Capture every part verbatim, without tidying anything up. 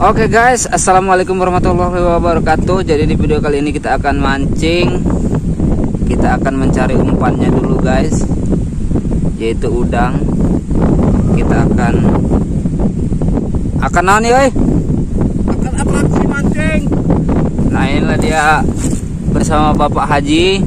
Oke guys, assalamualaikum warahmatullahi wabarakatuh. Jadi di video kali ini kita akan mancing, kita akan mencari umpannya dulu guys, yaitu udang. Kita akan akan naon ya, akan atraksi mancing. Nah inilah dia bersama Bapak Haji.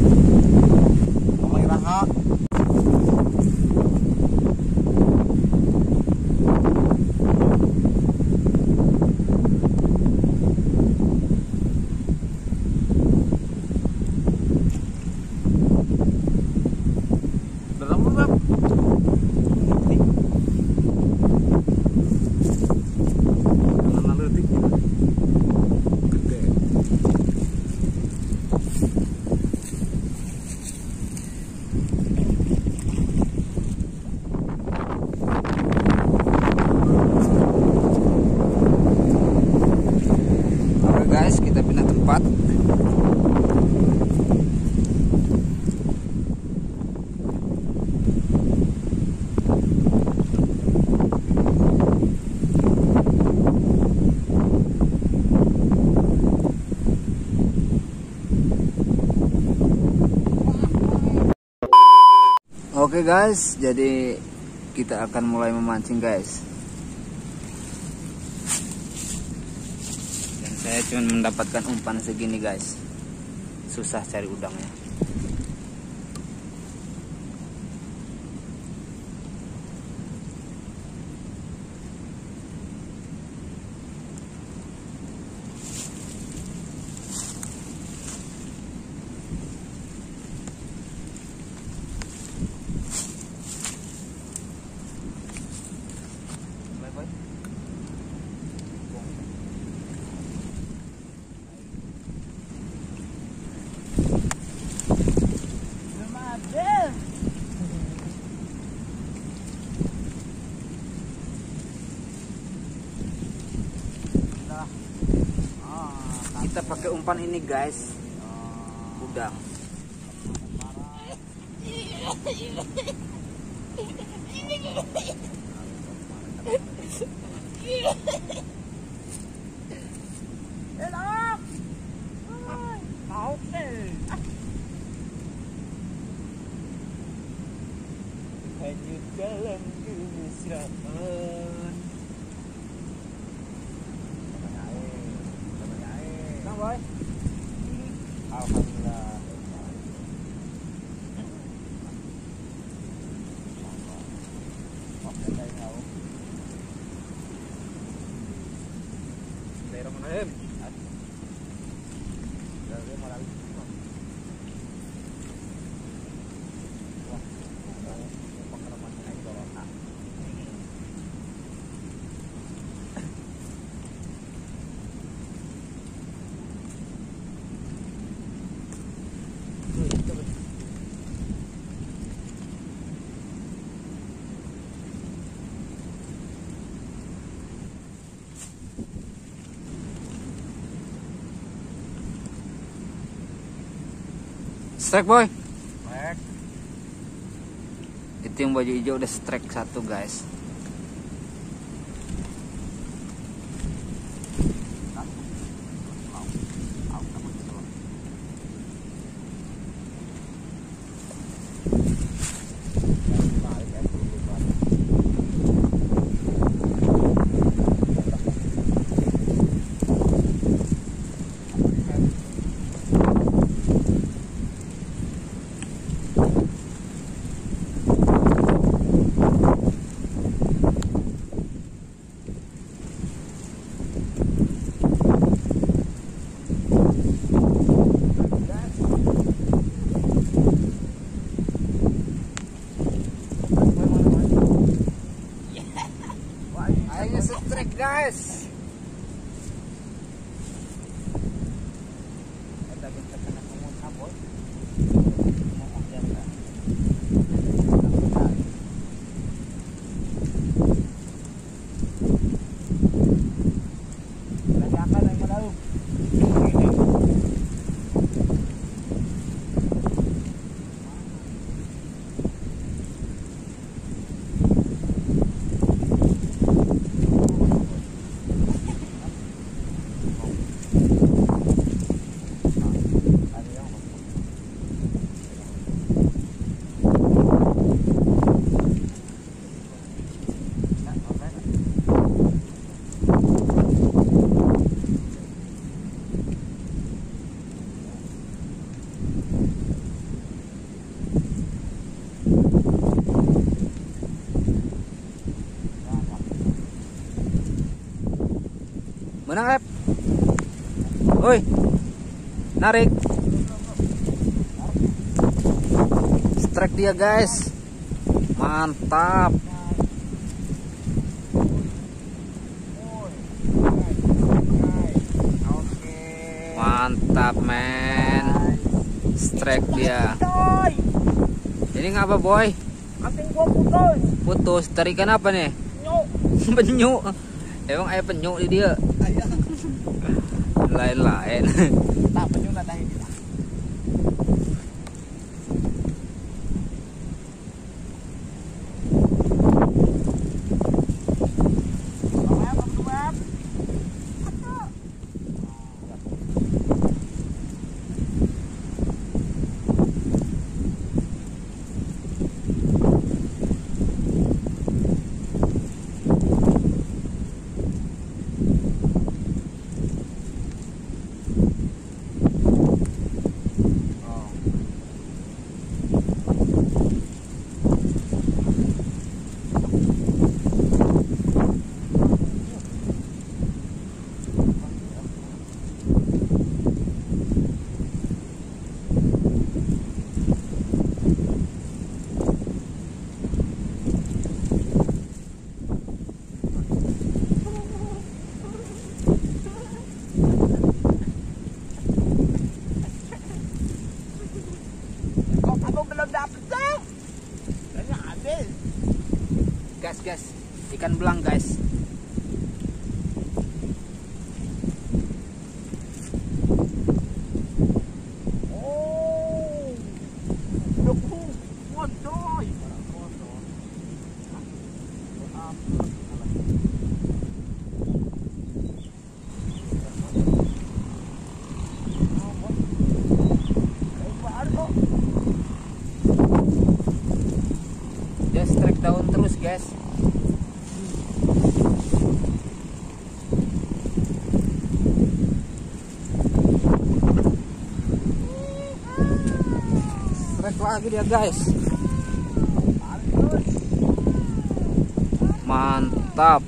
Oke guys, jadi kita akan mulai memancing guys. Dan saya cuma mendapatkan umpan segini guys. Susah cari udangnya. Kita pakai umpan ini guys, udang. Hanyut dalam kemesraan. Alhamdulillah. Strike boy, strike. Itu yang baju hijau udah strike satu guys. Guys, ada bentar kena pengut sabot. Lagi apa yang mau tahu? Menang, Rep. Woi. Narik. Strike dia, guys. Mantap. Mantap, men. Strike dia. Ini ngapa, boy? Anting gua putus. Putus. Tarikan apa nih? Penyu. Emang air penyu di dia. Lain-lain. Tak penyu lah tadi kita. Gas, gas, ikan belang, guys. Oh, dia strike down terus, guys. Lagi dia, guys. Mantap.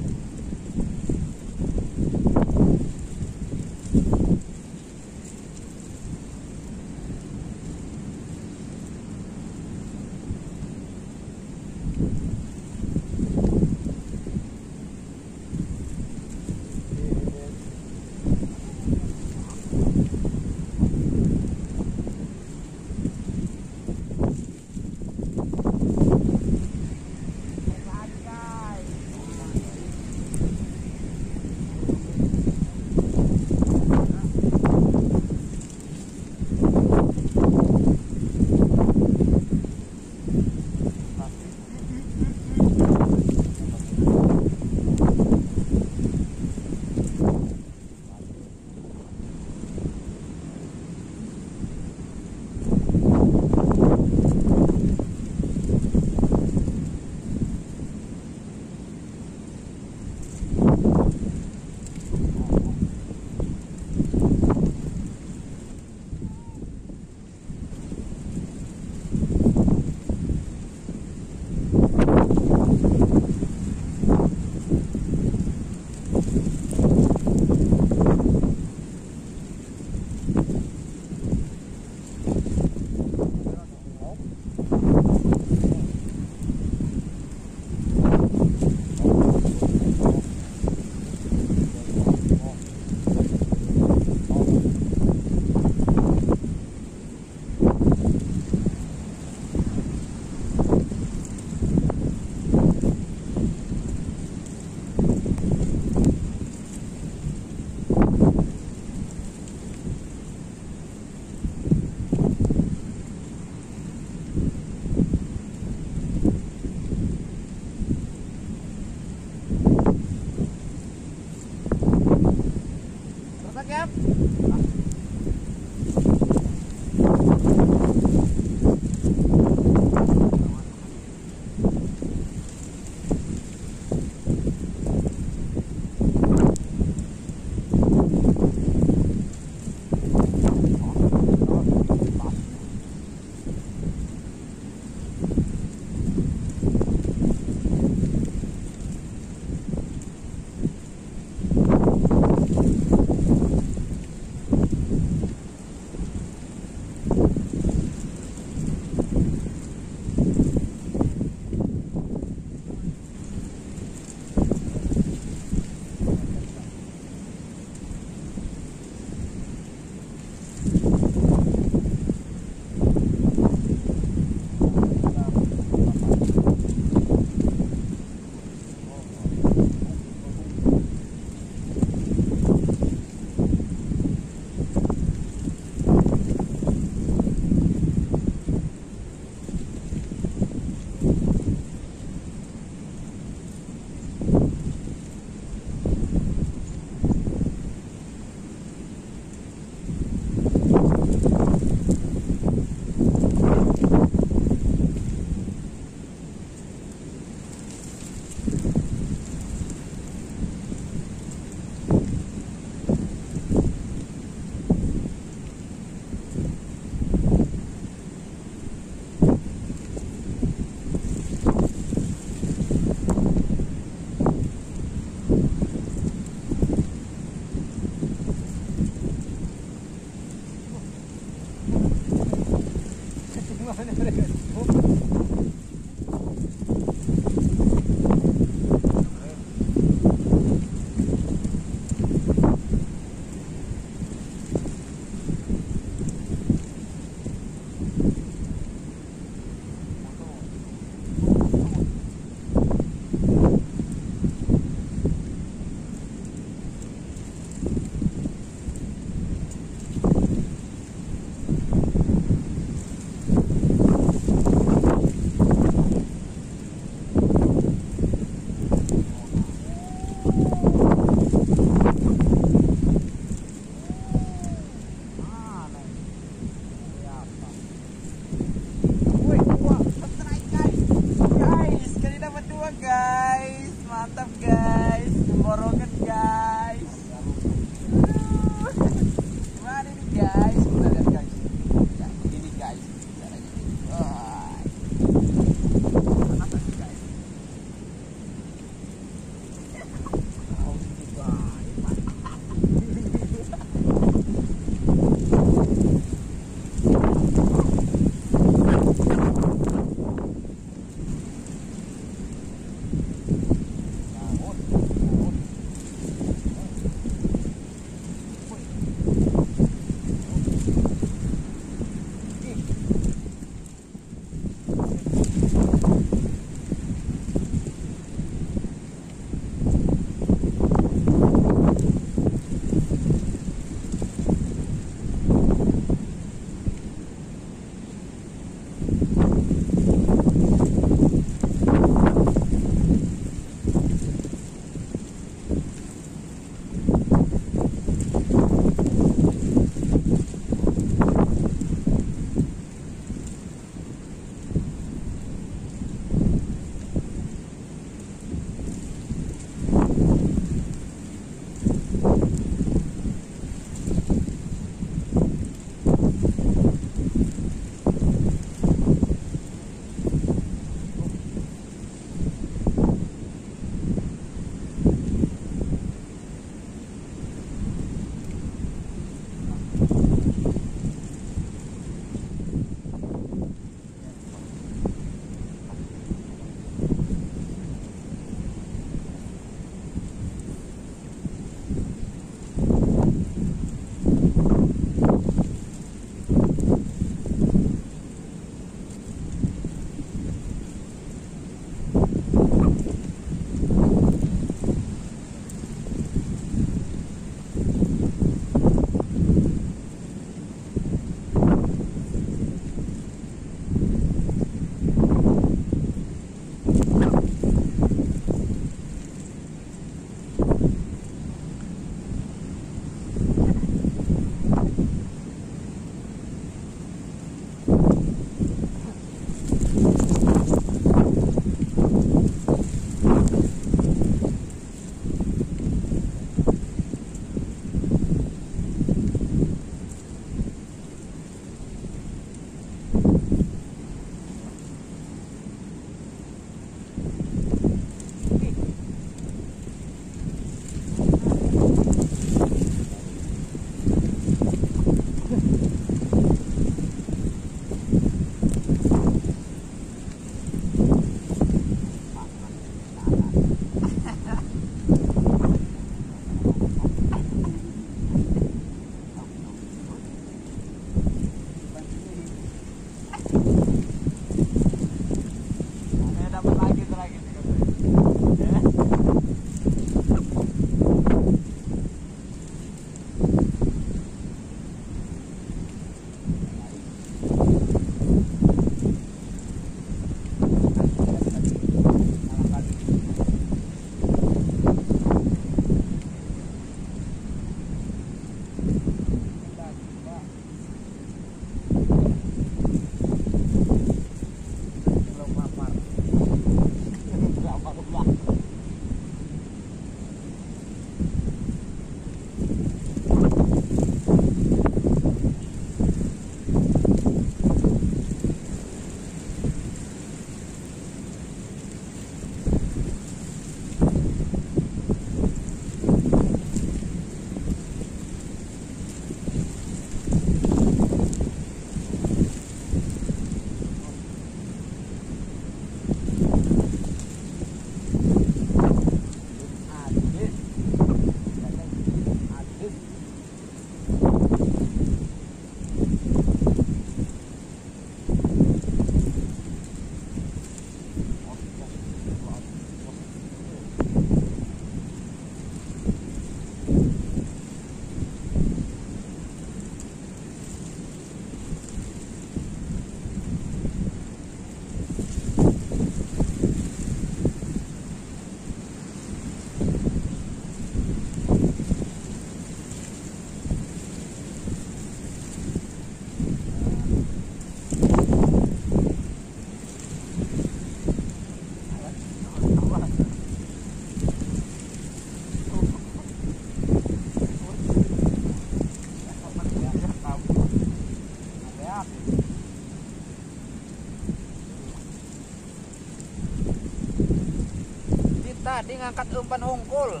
tadi ngangkat umpan hongkul.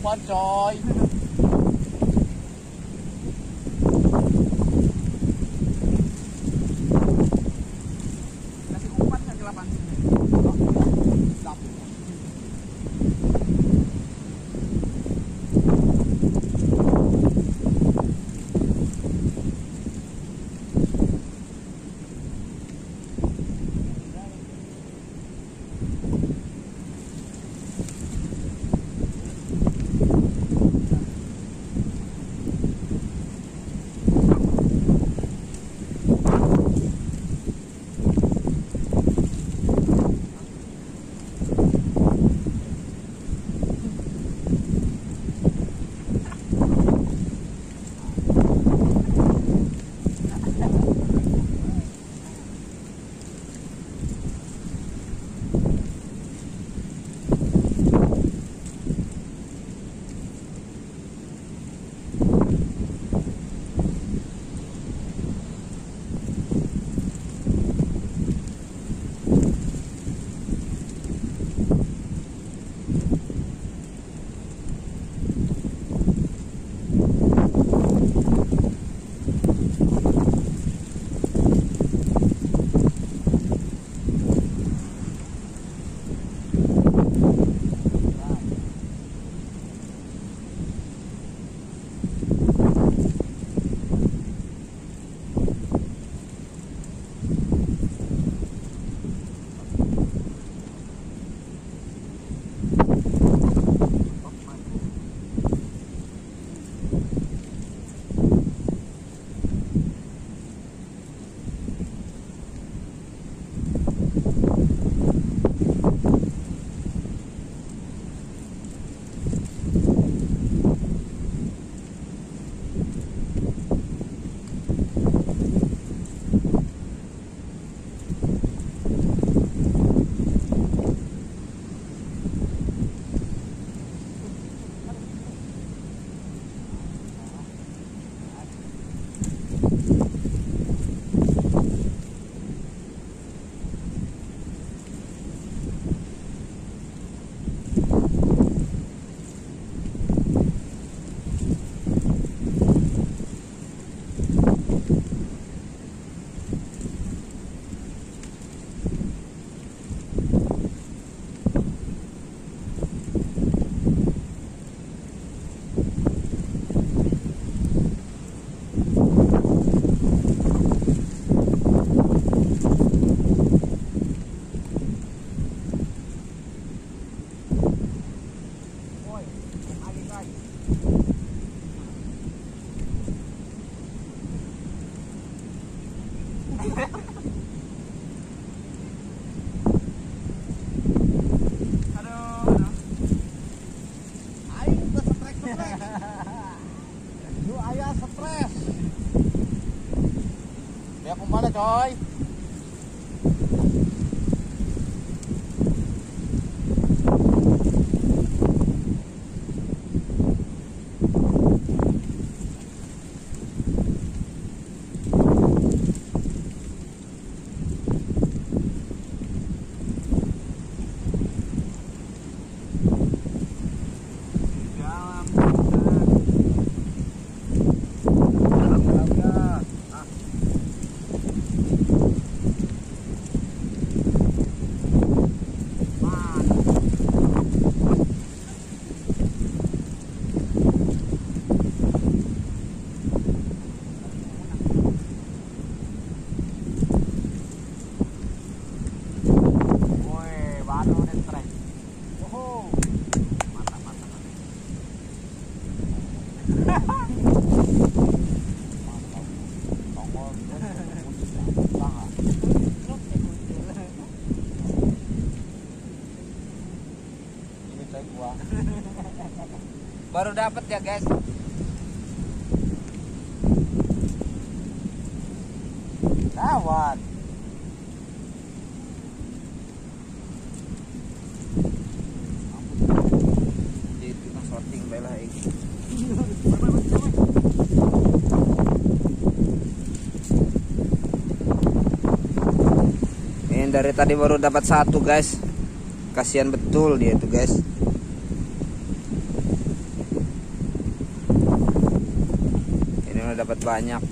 Umpan coy. Kasih umpan ke delapan. Coy. Baru dapat ya guys. Tawat. Jadi kita sorting bela ini. Ini dari tadi baru dapat satu guys. Kasihan betul dia itu guys. Dapat banyak.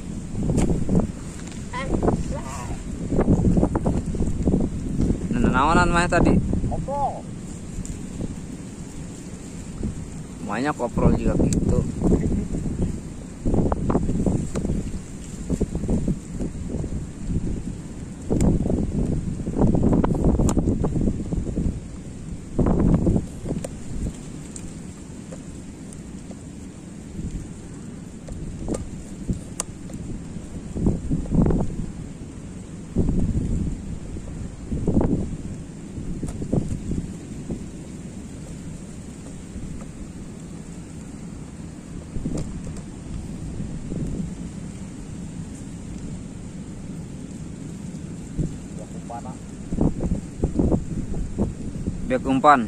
Nanawanan mah tadi. Koprol. Banyak koprol juga gitu. Biak umpan.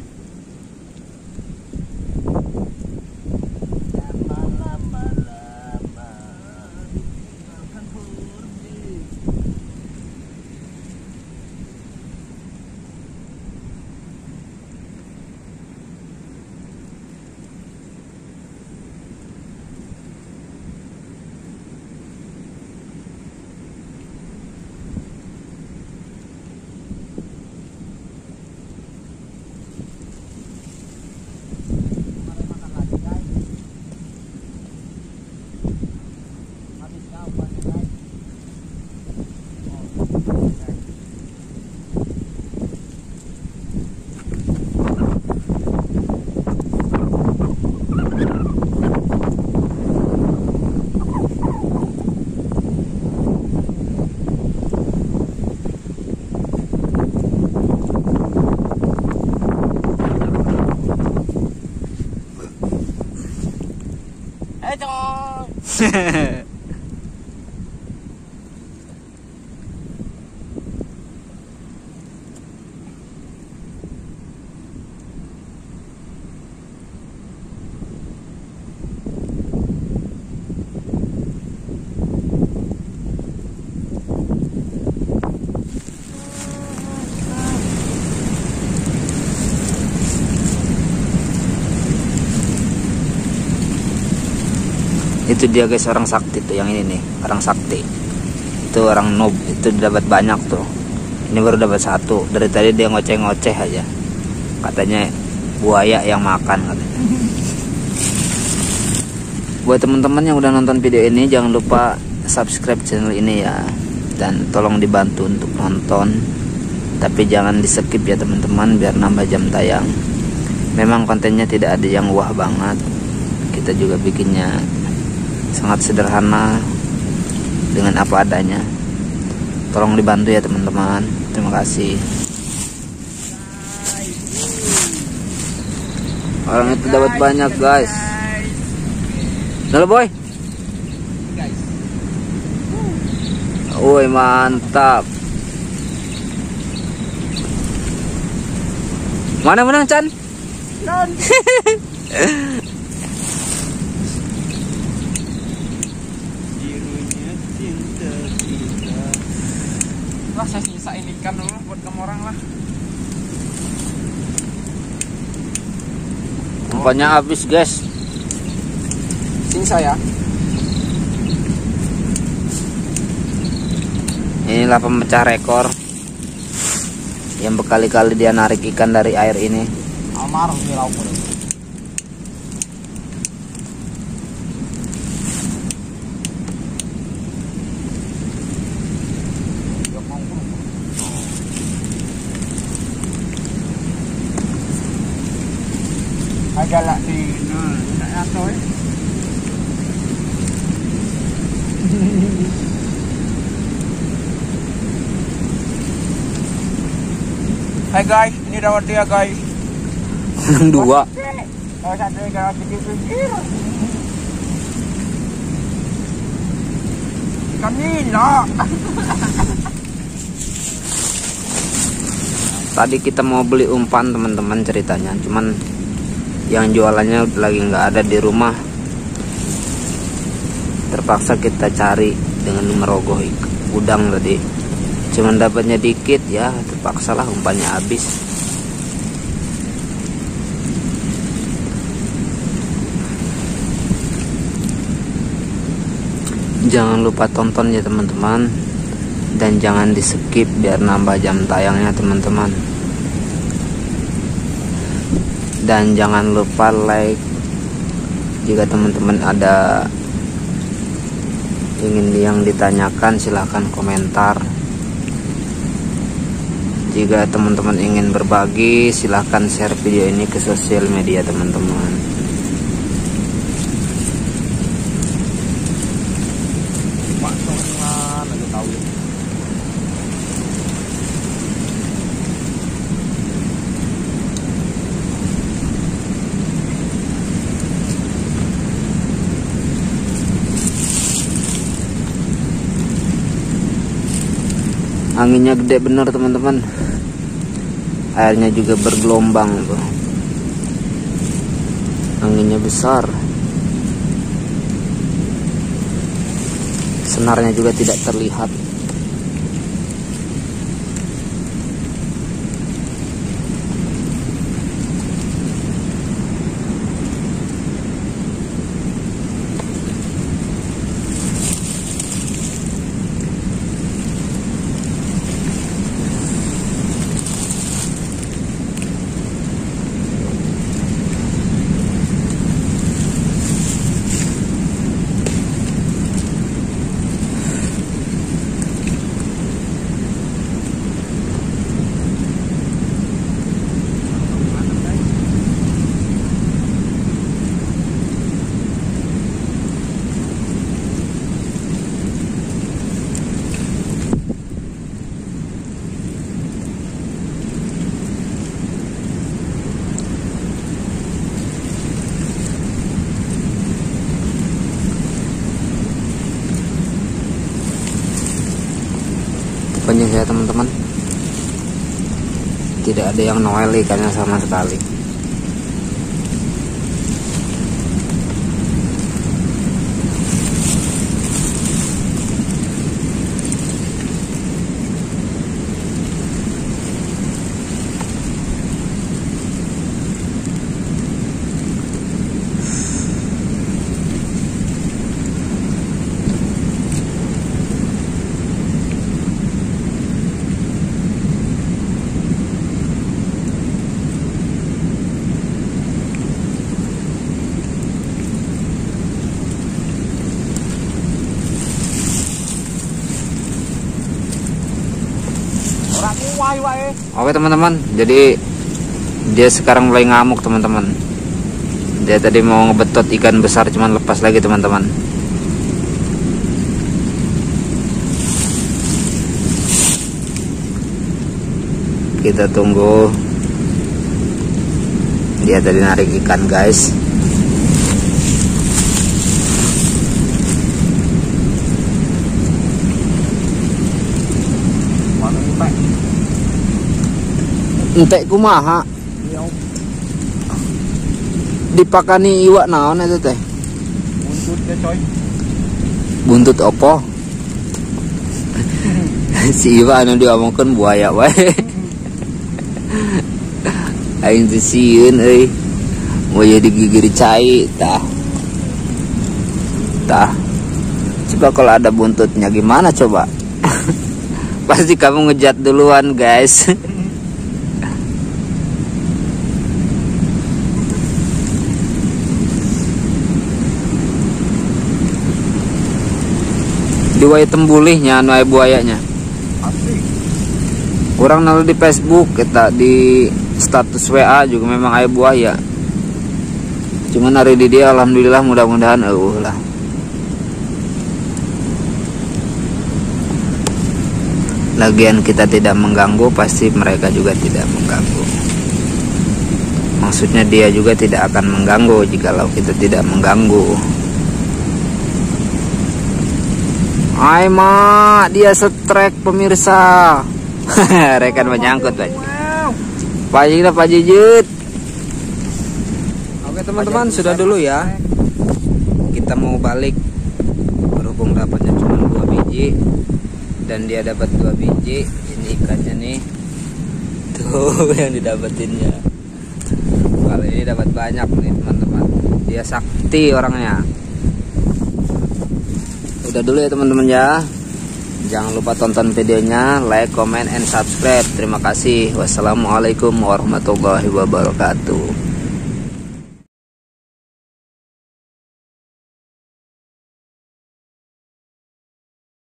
Itu dia guys, orang sakti tuh yang ini nih, orang sakti itu, orang noob itu dapat banyak tuh. Ini baru dapat satu. Dari tadi dia ngoceh-ngoceh aja, katanya buaya yang makan katanya. Buat teman-teman yang udah nonton video ini, jangan lupa subscribe channel ini ya, dan tolong dibantu untuk nonton, tapi jangan di skip ya teman-teman, biar nambah jam tayang. Memang kontennya tidak ada yang wah banget, kita juga bikinnya sangat sederhana dengan apa adanya. Tolong dibantu ya teman-teman. Terima kasih. Orang itu dapat banyak guys. Halo boy. Woi mantap. Mana menang Chan? Non. Lah saya sisain ikan dulu buat kamu orang lah. Umpannya habis guys. Sini saya. Inilah pemecah rekor yang berkali-kali dia narik ikan dari air ini. Almarhum di laut. Galak di nah, atau Hai guys, ini dawat dia guys. Dua. Kalau satu negara begitu kira Kamila. Tadi kita mau beli umpan teman-teman ceritanya, cuman yang jualannya lagi nggak ada di rumah, terpaksa kita cari dengan merogoh udang tadi, cuman dapatnya dikit ya, terpaksa lah umpannya habis. Jangan lupa tonton ya teman-teman, dan jangan di skip biar nambah jam tayangnya teman-teman. Dan jangan lupa like jika teman-teman ada ingin yang ditanyakan, silahkan komentar. Jika teman-teman ingin berbagi, silahkan share video ini ke sosial media teman-teman. Anginnya gede bener teman-teman, airnya juga bergelombang tuh, anginnya besar, senarnya juga tidak terlihat. Ya teman-teman, tidak ada yang noel ikannya sama sekali. Oke teman-teman, jadi dia sekarang mulai ngamuk teman-teman. Dia tadi mau ngebetot ikan besar, cuman lepas lagi teman-teman. Kita tunggu. Dia tadi narik ikan guys. Entek kumaha dipakani iwak naon itu teh? Buntut ya coy. Buntut opo? Si iwak anu diomongkeun buaya wae. Aing teh sieun euy. Moyo digigir cai tah. Tah. Coba kalau ada buntutnya gimana coba? Pasti kamu ngejat duluan guys. Diwai tembulihnya anu buayanya. Kurang nalu di Facebook, kita di status W A juga memang air buaya. Cuman hari di dia alhamdulillah, mudah-mudahan eueuh lah. Lagian kita tidak mengganggu, pasti mereka juga tidak mengganggu. maksudnya dia juga tidak akan mengganggu jikalau kita tidak mengganggu. Hai mak, dia setrek pemirsa. Rekan menyangkut Pak. Pak Jijit, Pak Jijit. Oke teman-teman, sudah dulu ya. Kita mau balik. Berhubung dapatnya cuma dua biji dan dia dapat dua biji. Ini ikannya nih. Tuh yang didapetinnya. Kali ini dapat banyak nih teman-teman. Dia sakti orangnya. Udah dulu ya teman-teman ya. Jangan lupa tonton videonya, like, comment, and subscribe. Terima kasih. Wassalamualaikum warahmatullahi wabarakatuh.